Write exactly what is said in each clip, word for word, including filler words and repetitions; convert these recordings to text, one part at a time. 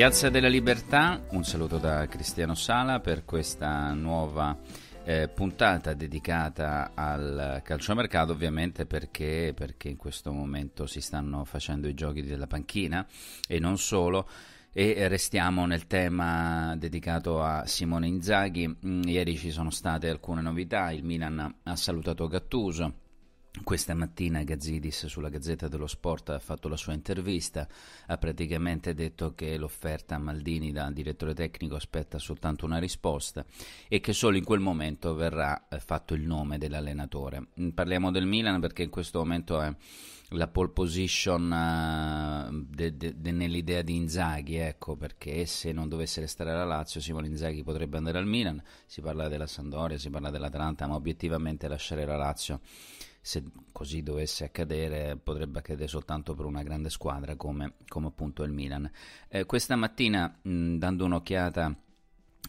Piazza della Libertà, un saluto da Cristiano Sala per questa nuova eh, puntata dedicata al calciomercato, ovviamente perché, perché in questo momento si stanno facendo i giochi della panchina e non solo. E restiamo nel tema dedicato a Simone Inzaghi. Ieri ci sono state alcune novità, il Milan ha salutato Gattuso, questa mattina Gazzidis sulla Gazzetta dello Sport ha fatto la sua intervista, ha praticamente detto che l'offerta a Maldini da direttore tecnico aspetta soltanto una risposta e che solo in quel momento verrà fatto il nome dell'allenatore. Parliamo del Milan perché in questo momento è la pole position uh, de, de, de, nell'idea di Inzaghi, ecco, perché se non dovesse restare alla Lazio Simone Inzaghi potrebbe andare al Milan. Si parla della Sampdoria, si parla dell'Atalanta, ma obiettivamente lasciare la Lazio, se così dovesse accadere, potrebbe accadere soltanto per una grande squadra come, come appunto il Milan. Eh, questa mattina mh, dando un'occhiata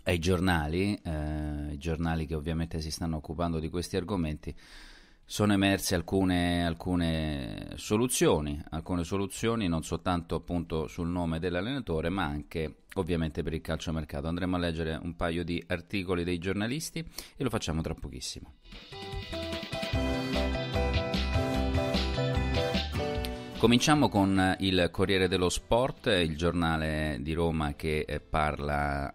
ai giornali, eh, i giornali che ovviamente si stanno occupando di questi argomenti, sono emerse alcune, alcune soluzioni, alcune soluzioni non soltanto appunto sul nome dell'allenatore, ma anche ovviamente per il calciomercato. Andremo a leggere un paio di articoli dei giornalisti e lo facciamo tra pochissimo. Cominciamo con il Corriere dello Sport, il giornale di Roma che parla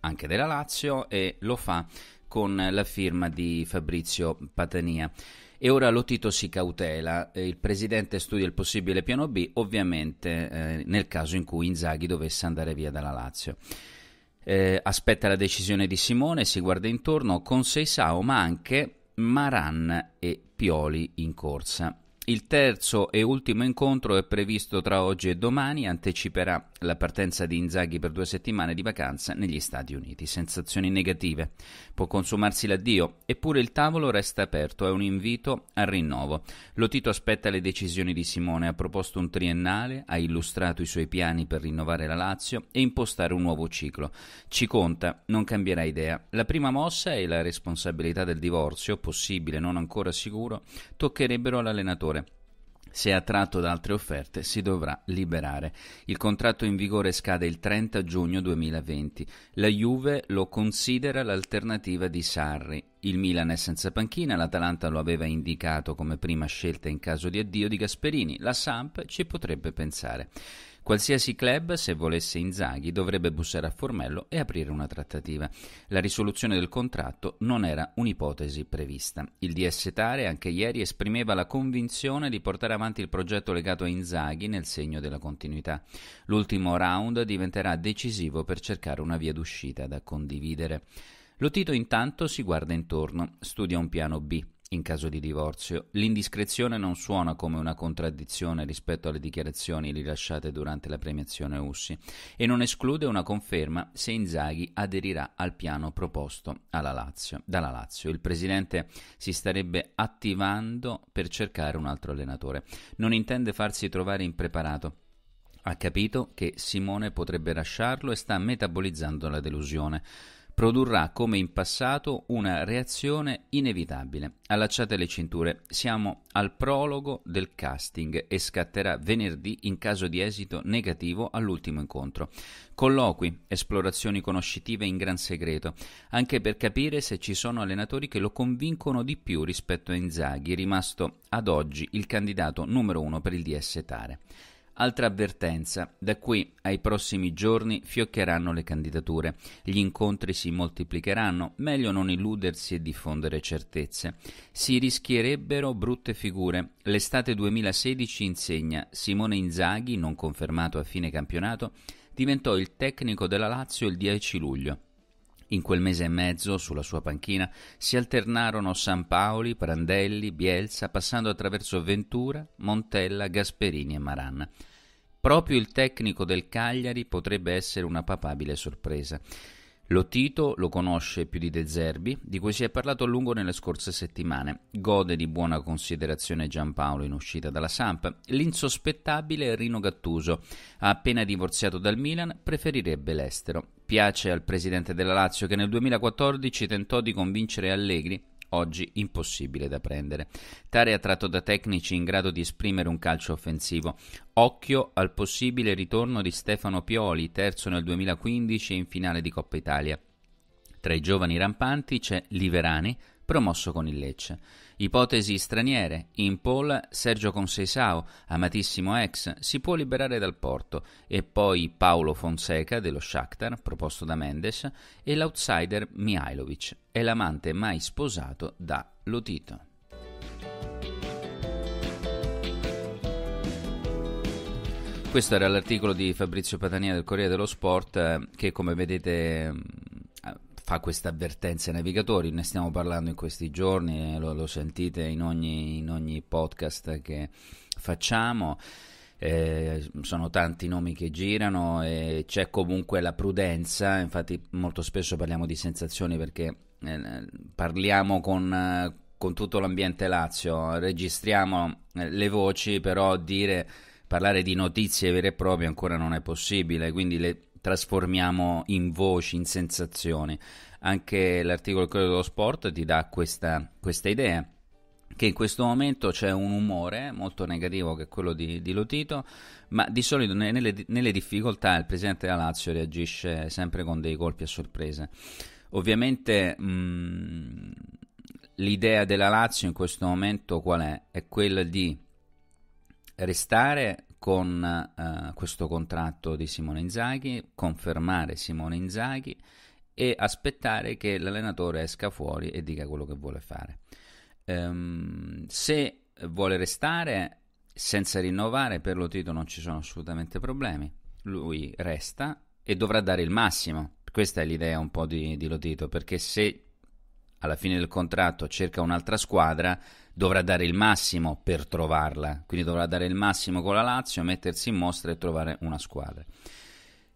anche della Lazio e lo fa con la firma di Fabrizio Patania. E ora Lotito si cautela, il presidente studia il possibile piano B, ovviamente eh, nel caso in cui Inzaghi dovesse andare via dalla Lazio. Eh, aspetta la decisione di Simone, si guarda intorno con Seisao, ma anche Maran e Pioli in corsa. Il terzo e ultimo incontro è previsto tra oggi e domani, anticiperà la partenza di Inzaghi per due settimane di vacanza negli Stati Uniti. Sensazioni negative. Può consumarsi l'addio, eppure il tavolo resta aperto, è un invito al rinnovo. Lotito aspetta le decisioni di Simone, ha proposto un triennale, ha illustrato i suoi piani per rinnovare la Lazio e impostare un nuovo ciclo. Ci conta, non cambierà idea. La prima mossa e la responsabilità del divorzio, possibile non ancora sicuro, toccherebbero all'allenatore. Se attratto da altre offerte si dovrà liberare. Il contratto in vigore scade il trenta giugno duemilaventi. La Juve lo considera l'alternativa di Sarri. Il Milan è senza panchina, l'Atalanta lo aveva indicato come prima scelta in caso di addio di Gasperini. La Samp ci potrebbe pensare. Qualsiasi club, se volesse Inzaghi, dovrebbe bussare a Formello e aprire una trattativa. La risoluzione del contratto non era un'ipotesi prevista. Il D S Tare anche ieri esprimeva la convinzione di portare avanti il progetto legato a Inzaghi nel segno della continuità. L'ultimo round diventerà decisivo per cercare una via d'uscita da condividere. Lotito intanto si guarda intorno, studia un piano B. In caso di divorzio, l'indiscrezione non suona come una contraddizione rispetto alle dichiarazioni rilasciate durante la premiazione U S S I e non esclude una conferma se Inzaghi aderirà al piano proposto alla Lazio, dalla Lazio. Il presidente si starebbe attivando per cercare un altro allenatore. Non intende farsi trovare impreparato. Ha capito che Simone potrebbe lasciarlo e sta metabolizzando la delusione. Produrrà, come in passato, una reazione inevitabile. Allacciate le cinture, siamo al prologo del casting e scatterà venerdì in caso di esito negativo all'ultimo incontro. Colloqui, esplorazioni conoscitive in gran segreto, anche per capire se ci sono allenatori che lo convincono di più rispetto a Inzaghi, rimasto ad oggi il candidato numero uno per il D S Tare. Altra avvertenza, da qui ai prossimi giorni fioccheranno le candidature, gli incontri si moltiplicheranno, meglio non illudersi e diffondere certezze. Si rischierebbero brutte figure, l'estate duemilasedici insegna, Simone Inzaghi, non confermato a fine campionato, diventò il tecnico della Lazio il dieci luglio. In quel mese e mezzo, sulla sua panchina, si alternarono Sampaoli, Prandelli, Bielsa, passando attraverso Ventura, Montella, Gasperini e Maran. Proprio il tecnico del Cagliari potrebbe essere una papabile sorpresa. Lotito lo conosce più di De Zerbi, di cui si è parlato a lungo nelle scorse settimane. Gode di buona considerazione Giampaolo in uscita dalla Samp. L'insospettabile Rino Gattuso, appena divorziato dal Milan, preferirebbe l'estero. Piace al presidente della Lazio che nel duemilaquattordici tentò di convincere Allegri, oggi impossibile da prendere. Tare attratto da tecnici in grado di esprimere un calcio offensivo. Occhio al possibile ritorno di Stefano Pioli, terzo nel duemilaquindici in finale di Coppa Italia. Tra i giovani rampanti c'è Liverani, promosso con il Lecce. Ipotesi straniere, in Paul Sergio Conceição, amatissimo ex, si può liberare dal Porto, e poi Paulo Fonseca dello Shakhtar, proposto da Mendes, e l'outsider Mihajlovic, è l'amante mai sposato da Lotito. Questo era l'articolo di Fabrizio Patania del Corriere dello Sport, che come vedete fa questa avvertenza ai navigatori. Ne stiamo parlando in questi giorni, lo, lo sentite in ogni, in ogni podcast che facciamo, eh, sono tanti nomi che girano e c'è comunque la prudenza. Infatti molto spesso parliamo di sensazioni perché eh, parliamo con, eh, con tutto l'ambiente Lazio, registriamo eh, le voci, però dire parlare di notizie vere e proprie ancora non è possibile, quindi le trasformiamo in voci, in sensazioni. Anche l'articolo dello Sport ti dà questa, questa idea, che in questo momento c'è un umore molto negativo che è quello di, di Lotito, ma di solito nelle, nelle difficoltà il presidente della Lazio reagisce sempre con dei colpi a sorpresa. Ovviamente mh, l'idea della Lazio in questo momento qual è? È quella di restare con uh, questo contratto di Simone Inzaghi, confermare Simone Inzaghi e aspettare che l'allenatore esca fuori e dica quello che vuole fare. Um, se vuole restare senza rinnovare, per Lotito non ci sono assolutamente problemi, lui resta e dovrà dare il massimo. Questa è l'idea un po' di, di Lotito, perché se alla fine del contratto cerca un'altra squadra, dovrà dare il massimo per trovarla, quindi dovrà dare il massimo con la Lazio, mettersi in mostra e trovare una squadra.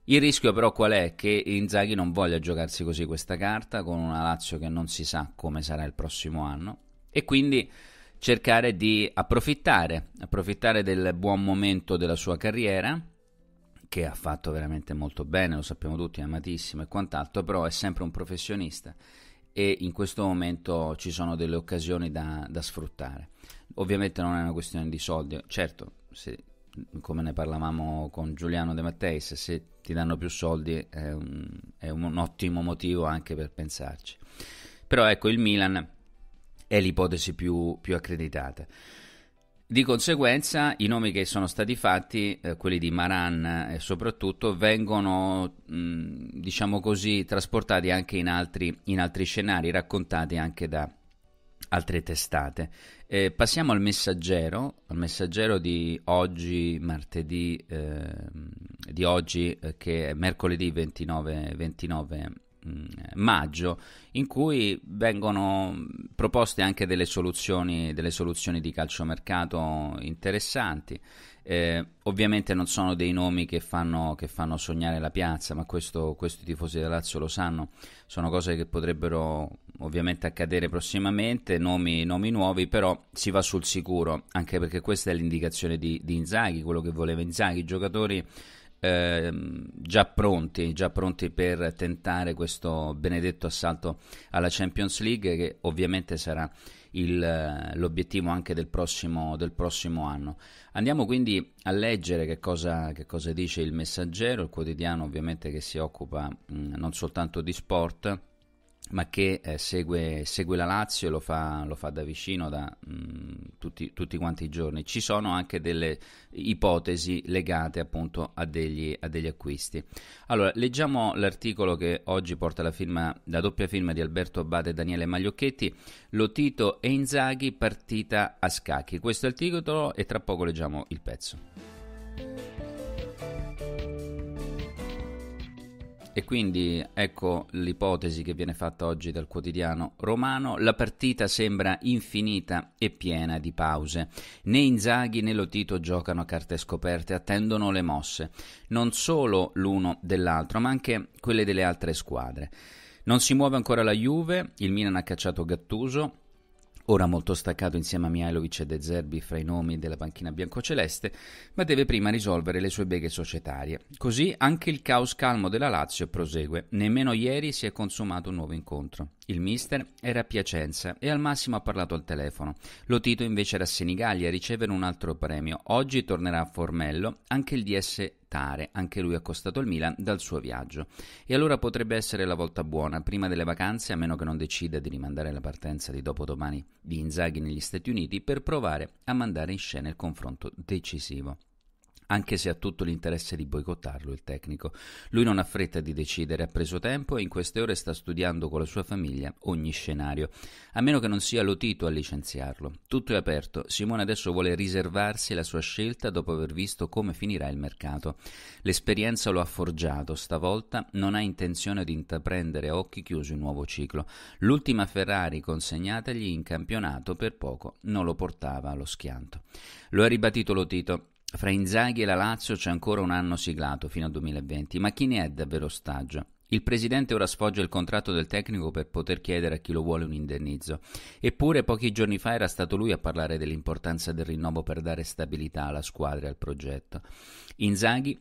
Il rischio però qual è? Che Inzaghi non voglia giocarsi così questa carta, con una Lazio che non si sa come sarà il prossimo anno, e quindi cercare di approfittare, approfittare del buon momento della sua carriera, che ha fatto veramente molto bene, lo sappiamo tutti, è amatissimo e quant'altro, però è sempre un professionista e in questo momento ci sono delle occasioni da, da sfruttare. Ovviamente non è una questione di soldi, certo, se, come ne parlavamo con Giuliano De Matteis, se ti danno più soldi è un, è un ottimo motivo anche per pensarci, però ecco, il Milan è l'ipotesi più, più accreditata. Di conseguenza i nomi che sono stati fatti, eh, quelli di Maran e soprattutto, vengono mh, diciamo così trasportati anche in altri, in altri scenari, raccontati anche da altre testate. Eh, passiamo al Messaggero, al Messaggero di oggi, martedì, eh, di oggi eh, che è mercoledì ventinove, ventinove mh, maggio, in cui vengono proposte anche delle soluzioni, delle soluzioni di calciomercato interessanti. Eh, ovviamente non sono dei nomi che fanno, che fanno sognare la piazza, ma questo, questo i tifosi della Lazio lo sanno, sono cose che potrebbero ovviamente accadere prossimamente, nomi, nomi nuovi, però si va sul sicuro, anche perché questa è l'indicazione di, di Inzaghi, quello che voleva Inzaghi, i giocatori Eh, già pronti, già pronti per tentare questo benedetto assalto alla Champions League, che ovviamente sarà il, l'obiettivo anche del prossimo, del prossimo anno. Andiamo quindi a leggere che cosa, che cosa dice il Messaggero, il quotidiano ovviamente che si occupa mh, non soltanto di sport, ma che eh, segue, segue la Lazio e lo fa, lo fa da vicino da mh, tutti, tutti quanti i giorni. Ci sono anche delle ipotesi legate appunto a degli, a degli acquisti. Allora, leggiamo l'articolo che oggi porta la firma, la doppia firma di Alberto Abate e Daniele Magliocchetti, Lotito e Inzaghi, partita a scacchi. Questo è il titolo e tra poco leggiamo il pezzo. E quindi ecco l'ipotesi che viene fatta oggi dal quotidiano romano. La partita sembra infinita e piena di pause. Né Inzaghi né Lotito giocano a carte scoperte, attendono le mosse, non solo l'uno dell'altro, ma anche quelle delle altre squadre. Non si muove ancora la Juve, il Milan ha cacciato Gattuso, ora molto staccato insieme a Mihajlovic e De Zerbi fra i nomi della panchina biancoceleste, ma deve prima risolvere le sue beghe societarie. Così anche il caos calmo della Lazio prosegue. Nemmeno ieri si è consumato un nuovo incontro. Il mister era a Piacenza e al massimo ha parlato al telefono. Lotito invece era a Senigallia a ricevere un altro premio. Oggi tornerà a Formello, anche il D S Tare, anche lui accostato al Milan dal suo viaggio. E allora potrebbe essere la volta buona, prima delle vacanze, a meno che non decida di rimandare la partenza di dopodomani di Inzaghi negli Stati Uniti, per provare a mandare in scena il confronto decisivo. Anche se ha tutto l'interesse di boicottarlo il tecnico. Lui non ha fretta di decidere, ha preso tempo e in queste ore sta studiando con la sua famiglia ogni scenario, a meno che non sia Lotito a licenziarlo. Tutto è aperto, Simone adesso vuole riservarsi la sua scelta dopo aver visto come finirà il mercato. L'esperienza lo ha forgiato, stavolta non ha intenzione di intraprendere a occhi chiusi un nuovo ciclo. L'ultima Ferrari consegnatagli in campionato per poco non lo portava allo schianto. Lo ha ribadito Lotito. Fra Inzaghi e la Lazio c'è ancora un anno siglato fino al duemilaventi, ma chi ne è davvero ostaggio? Il presidente ora sfoggia il contratto del tecnico per poter chiedere a chi lo vuole un indennizzo. Eppure pochi giorni fa era stato lui a parlare dell'importanza del rinnovo per dare stabilità alla squadra e al progetto. Inzaghi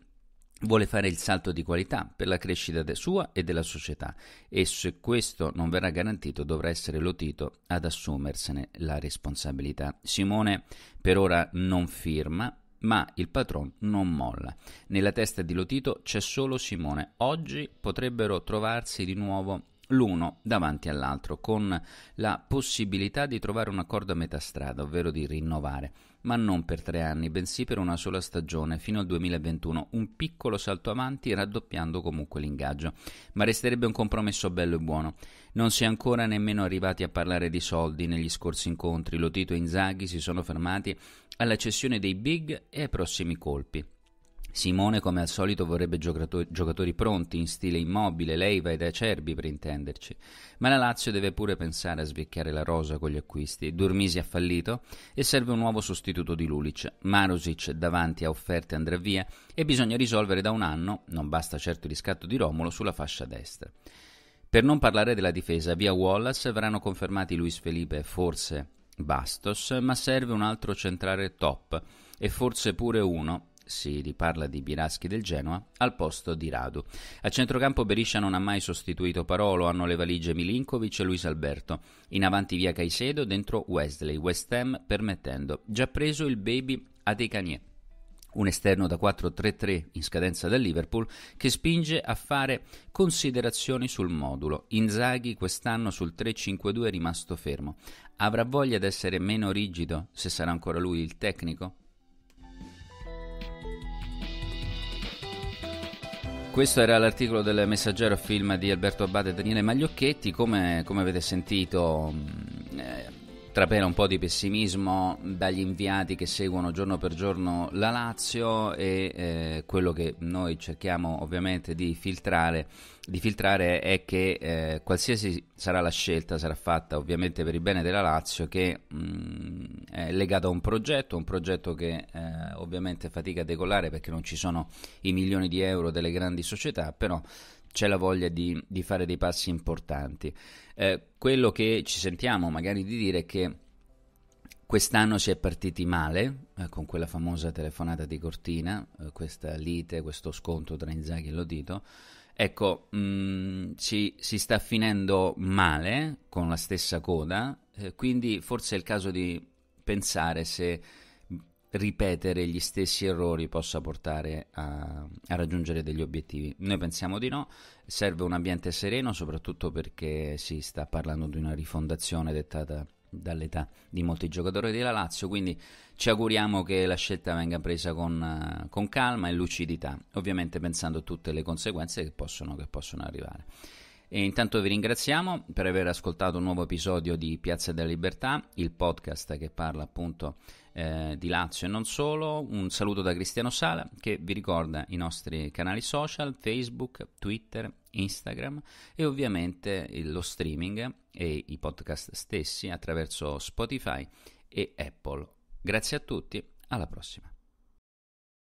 vuole fare il salto di qualità per la crescita de sua e della società, e se questo non verrà garantito dovrà essere Lotito ad assumersene la responsabilità. Simone per ora non firma, ma il patron non molla. Nella testa di Lotito c'è solo Simone. Oggi potrebbero trovarsi di nuovo l'uno davanti all'altro, con la possibilità di trovare un accordo a metà strada, ovvero di rinnovare, ma non per tre anni, bensì per una sola stagione, fino al duemilaventuno, un piccolo salto avanti raddoppiando comunque l'ingaggio, ma resterebbe un compromesso bello e buono. Non si è ancora nemmeno arrivati a parlare di soldi negli scorsi incontri. Lotito e Inzaghi si sono fermati alla cessione dei big e ai prossimi colpi. Simone, come al solito, vorrebbe giocatori, giocatori pronti, in stile Immobile, Leiva ed Acerbi per intenderci, ma la Lazio deve pure pensare a svecchiare la rosa con gli acquisti. Durmisi ha fallito e serve un nuovo sostituto di Lulic. Marusic davanti a offerte andrà via e bisogna risolvere da un anno, non basta certo il riscatto di Romolo sulla fascia destra. Per non parlare della difesa, via Wallace verranno confermati Luis Felipe e forse Bastos, ma serve un altro centrale top e forse pure uno, si riparla di Biraschi del Genoa, al posto di Radu. A centrocampo Beriscia non ha mai sostituito Parolo, hanno le valigie Milinkovic e Luis Alberto. In avanti via Caicedo, dentro Wesley, West Ham permettendo. Già preso il baby Adekanye, un esterno da quattro tre tre in scadenza dal Liverpool, che spinge a fare considerazioni sul modulo. Inzaghi quest'anno sul tre cinque due è rimasto fermo. Avrà voglia di essere meno rigido, se sarà ancora lui il tecnico? Questo era l'articolo del Messaggero, film di Alberto Abate e Daniele Magliocchetti. Come, come avete sentito, eh, trapela un po' di pessimismo dagli inviati che seguono giorno per giorno la Lazio, e eh, quello che noi cerchiamo ovviamente di filtrare, di filtrare è che eh, qualsiasi sarà la scelta, sarà fatta ovviamente per il bene della Lazio, che mh, è legata a un progetto, un progetto che eh, ovviamente fatica a decollare perché non ci sono i milioni di euro delle grandi società, però c'è la voglia di, di fare dei passi importanti. Eh, quello che ci sentiamo magari di dire è che quest'anno si è partiti male, eh, con quella famosa telefonata di Cortina, eh, questa lite, questo scontro tra Inzaghi e Lotito. Ecco, mh, si, si sta finendo male con la stessa coda, eh, quindi forse è il caso di pensare se ripetere gli stessi errori possa portare a, a raggiungere degli obiettivi. Noi pensiamo di no. Serve un ambiente sereno, soprattutto perché si sta parlando di una rifondazione dettata dall'età di molti giocatori della Lazio, quindi ci auguriamo che la scelta venga presa con, uh, con calma e lucidità, ovviamente pensando a tutte le conseguenze che possono, che possono arrivare. E intanto vi ringraziamo per aver ascoltato un nuovo episodio di Piazza della Libertà, il podcast che parla appunto eh, di Lazio e non solo. Un saluto da Cristiano Sala, che vi ricorda i nostri canali social, Facebook, Twitter, Instagram e ovviamente lo streaming e i podcast stessi attraverso Spotify e Apple. Grazie a tutti, alla prossima.